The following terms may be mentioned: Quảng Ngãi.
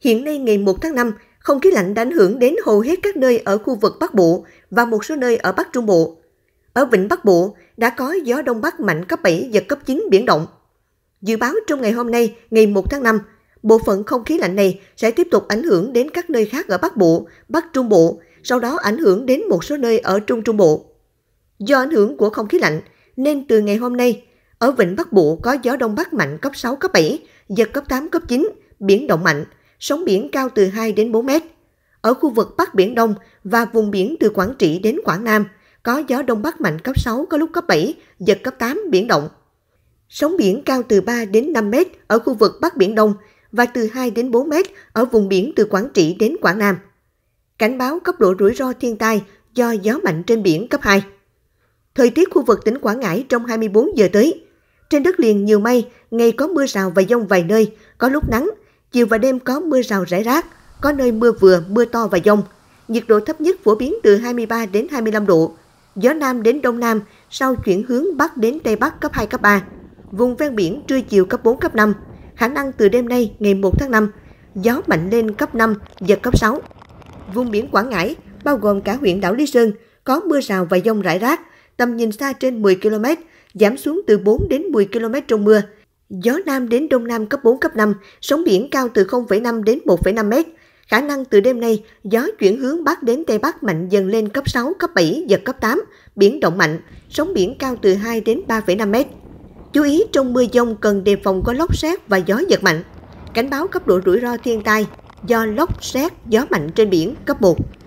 Hiện nay ngày 1 tháng 5, không khí lạnh đã ảnh hưởng đến hầu hết các nơi ở khu vực Bắc Bộ và một số nơi ở Bắc Trung Bộ. Ở Vịnh Bắc Bộ đã có gió Đông Bắc mạnh cấp 7, giật cấp 9 biển động. Dự báo trong ngày hôm nay, ngày 1 tháng 5, bộ phận không khí lạnh này sẽ tiếp tục ảnh hưởng đến các nơi khác ở Bắc Bộ, Bắc Trung Bộ, sau đó ảnh hưởng đến một số nơi ở Trung Trung Bộ. Do ảnh hưởng của không khí lạnh, nên từ ngày hôm nay, ở Vịnh Bắc Bộ có gió Đông Bắc mạnh cấp 6, cấp 7, giật cấp 8, cấp 9, biển động mạnh, sóng biển cao từ 2 đến 4 mét. Ở khu vực Bắc Biển Đông và vùng biển từ Quảng Trị đến Quảng Nam, có gió Đông Bắc mạnh cấp 6, có lúc cấp 7, giật cấp 8, biển động. Sóng biển cao từ 3 đến 5 mét ở khu vực Bắc Biển Đông và từ 2 đến 4 mét ở vùng biển từ Quảng Trị đến Quảng Nam. Cảnh báo cấp độ rủi ro thiên tai do gió mạnh trên biển cấp 2. Thời tiết khu vực tỉnh Quảng Ngãi trong 24 giờ tới. Trên đất liền nhiều mây, ngày có mưa rào và dông vài nơi, có lúc nắng, chiều và đêm có mưa rào rải rác, có nơi mưa vừa, mưa to và dông. Nhiệt độ thấp nhất phổ biến từ 23 đến 25 độ. Gió Nam đến Đông Nam, sau chuyển hướng Bắc đến Tây Bắc cấp 2, cấp 3. Vùng ven biển trưa chiều cấp 4, cấp 5. Khả năng từ đêm nay, ngày 1 tháng 5, gió mạnh lên cấp 5, giật cấp 6. Vùng biển Quảng Ngãi, bao gồm cả huyện đảo Lý Sơn, có mưa rào và dông rải rác, tầm nhìn xa trên 10 km, giảm xuống từ 4 đến 10 km trong mưa. Gió Nam đến Đông Nam cấp 4, cấp 5, sóng biển cao từ 0,5 đến 1,5 mét. Khả năng từ đêm nay, gió chuyển hướng Bắc đến Tây Bắc mạnh dần lên cấp 6, cấp 7, giật cấp 8, biển động mạnh, sóng biển cao từ 2 đến 3,5 mét. Chú ý trong mưa dông cần đề phòng có lốc sét và gió giật mạnh. Cảnh báo cấp độ rủi ro thiên tai do lốc sét, gió mạnh trên biển cấp 1.